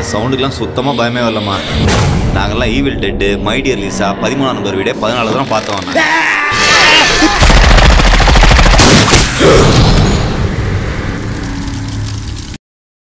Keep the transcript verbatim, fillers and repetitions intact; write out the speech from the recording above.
இந்த சவுண்டுக்குலாம் சுத்தமாக பயமே வரலம்மா. நாங்கள்லாம் evil dead, my dear Lisa, பதிமூணாம் நம்பர் வீடே பதினாலு தான் பார்த்தோம்.